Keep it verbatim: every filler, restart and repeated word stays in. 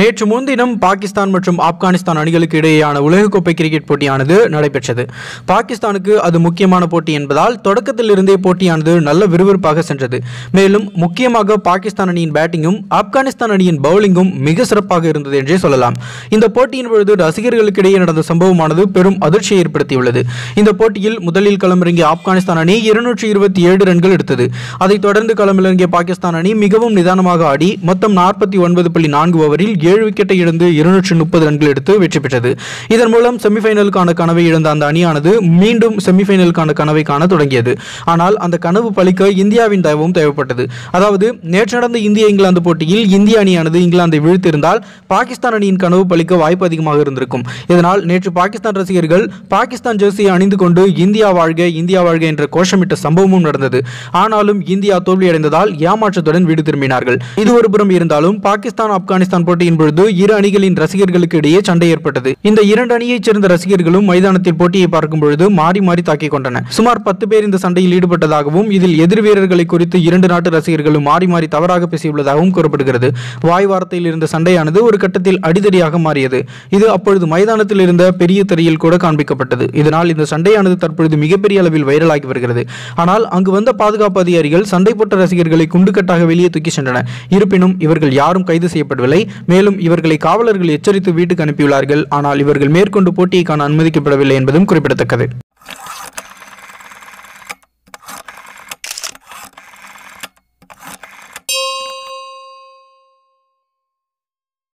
நேற்று முன்தினம் பாகிஸ்தான் மற்றும் ஆப்கானிஸ்தான் அணிகளுக்கு இடையேயான உலகக்கோப்பை கிரிக்கெட் போட்டியானது நடைபெற்றது. பாகிஸ்தானுக்கு அது முக்கியமான போட்டி என்பதால் தொடக்கத்தில் இருந்தே போட்டியானது நல்ல விறுவிறுப்பாக சென்றது. மேலும் முக்கியமாக பாகிஸ்தான் அணியின் பேட்டிங்கும் ஆப்கானிஸ்தான் அணியின் பவுலிங்கும் மிக சிறப்பாக இருந்தது என்றே சொல்லலாம். இந்த போட்டியின் பொழுது ரசிகர்களுக்கிடையே நடந்த சம்பவமானது பெரும் அதிர்ச்சியை ஏற்படுத்தியுள்ளது. இந்த போட்டியில் முதலில் களமிறங்கிய ஆப்கானிஸ்தான் அணி இருநூற்றி இருபத்தி ஏழு ரன்கள் எடுத்தது. அதைத் தொடர்ந்து களமிறங்கிய பாகிஸ்தான் அணி மிகவும் நிதானமாக ஆடி மொத்தம் நாற்பத்தி ஒன்பது புள்ளி நான்கு ஓவரில் ஏழு விக்கெட்டை இழந்து இருநூற்றி முப்பது ரன்கள் எடுத்து வெற்றி பெற்றது. இதன் மூலம் செமிஃபைனலுக்கான கனவை இழந்த அந்த அணியானது மீண்டும் செமிஃபைனலுக்கான கனவை காண தொடங்கியது. ஆனால் அந்த கனவு பலிக்க இந்தியாவின் தயவும் தேவைப்பட்டது. அதாவது நேற்று நடந்த இந்திய இங்கிலாந்து போட்டியில் இந்திய அணியானது இங்கிலாந்தை வீழ்த்திருந்தால் பாகிஸ்தான் அணியின் கனவு பலிக்க வாய்ப்பு அதிகமாக இருந்திருக்கும். இதனால் நேற்று பாகிஸ்தான் ரசிகர்கள் பாகிஸ்தான் ஜெர்சியை அணிந்து கொண்டு இந்தியா வாழ்க இந்தியா வாழ்க என்ற கோஷமிட்ட சம்பவமும் நடந்தது. ஆனாலும் இந்தியா தோல்வியடைந்ததால் ஏமாற்றத்துடன் வீடு திரும்பினார்கள். இது ஒரு புறம் இருந்தாலும் பாகிஸ்தான் ஆப்கானிஸ்தான் போட்டியின் பொழுது இரு அணிகளின் ரசிகர்களுக்கு இடையே சண்டை ஏற்பட்டது. இந்த இரண்டு அணியைச் சேர்ந்த ரசிகர்களும் மைதானத்தில் போட்டியை பார்க்கும் பொழுது மாறி மாறி தாக்கிக் கொண்டனர். சுமார் பத்து பேர் இந்த சண்டையில் ஈடுபட்டதாகவும் இதில் எதிர் வீரர்களை குறித்து இரண்டு நாட்டு ரசிகர்களும் மாறி மாறி தவறாக பேசியுள்ளதாகவும் கூறப்படுகிறது. வாய் வார்த்தையில் இருந்த சண்டையானது ஒரு கட்டத்தில் அடிதடியாக மாறியது. இது அப்பொழுது மைதானத்தில் இருந்த பெரிய திரையில் கூட காண்பிக்கப்பட்டது. இதனால் இந்த சண்டையானது தற்பொழுது மிகப்பெரிய அளவில் வைரலாகி வருகிறது. ஆனால் அங்கு வந்த பாதுகாப்பு அதிகாரிகள் சண்டை போட்ட ரசிகர்களை குண்டுக்கட்டாக வெளியே தூக்கி சென்றனர். இருப்பினும் இவர்கள் யாரும் கைது செய்யப்படவில்லை. மேலும் இவர்களை காவலர்கள் எச்சரித்து வீட்டுக்கு அனுப்பியுள்ளார்கள். ஆனால் இவர்கள் மேற்கொண்டு போட்டியை காண அனுமதிக்கப்படவில்லை என்பதும் குறிப்பிடத்தக்கது.